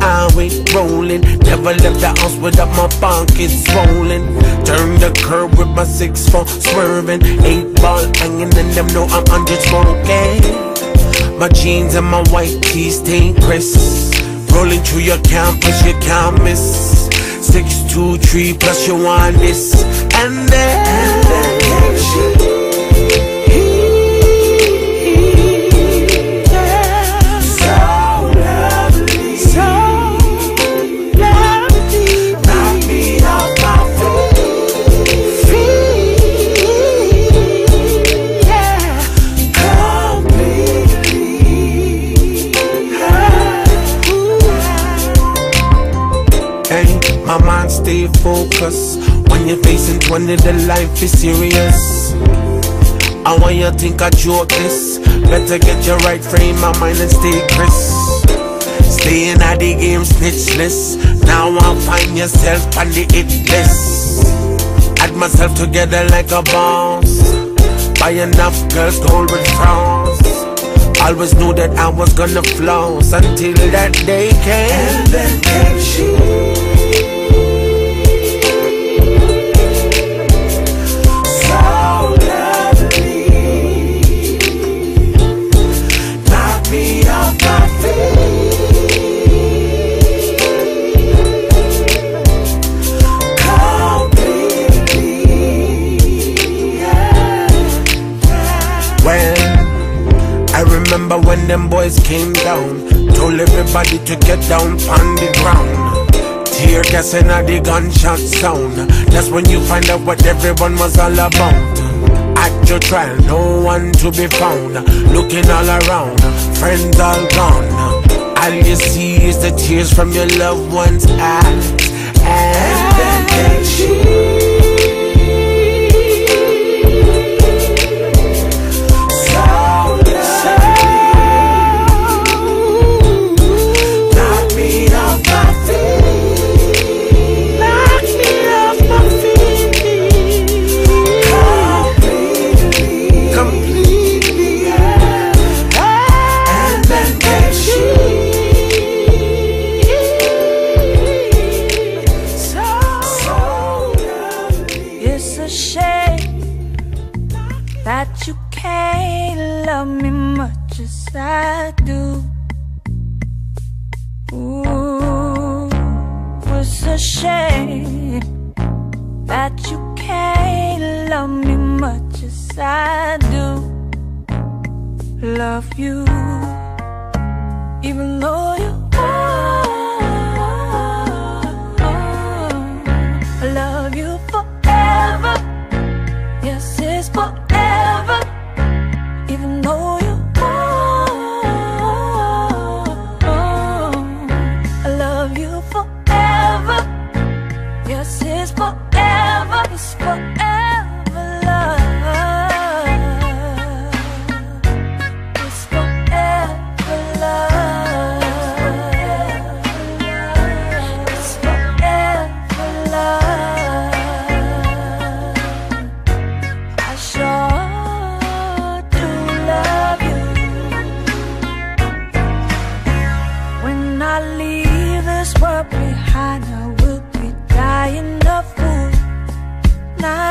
highway rolling. Never left the house without my pockets swollen. Turn the curb with my 6'4" swerving. 8-ball hanging and them know I'm under smoking. My jeans and my white tee stained crisp. Rolling through your campus, you can't miss. 6, 2, 3 plus you want this. And then my mind stay focused. When you're facing 20, the life is serious. I want you to think I joke this. Better get your right frame of mind and stay crisp. Staying at the game snitchless. Now I'll find yourself on the hit list. Add myself together like a boss. Buy enough girls gold with frowns. Always knew that I was gonna floss until that day came. And then came she. Remember when them boys came down, told everybody to get down on the ground. Tear gas and all the gunshot sound. That's when you find out what everyone was all about. At your trial, no one to be found. Looking all around, friends all gone. All you see is the tears from your loved ones' eyes. And then she. That you can't love me much as I do. Ooh, it's a shame that you can't love me much as I do. Love you, even though you are. I love you forever. Yes, it's forever. Even though you are, I love you forever. Yes, it's forever. It's forever, love. It's forever, love. It's forever, love. I sure. Behind I will be dying of food.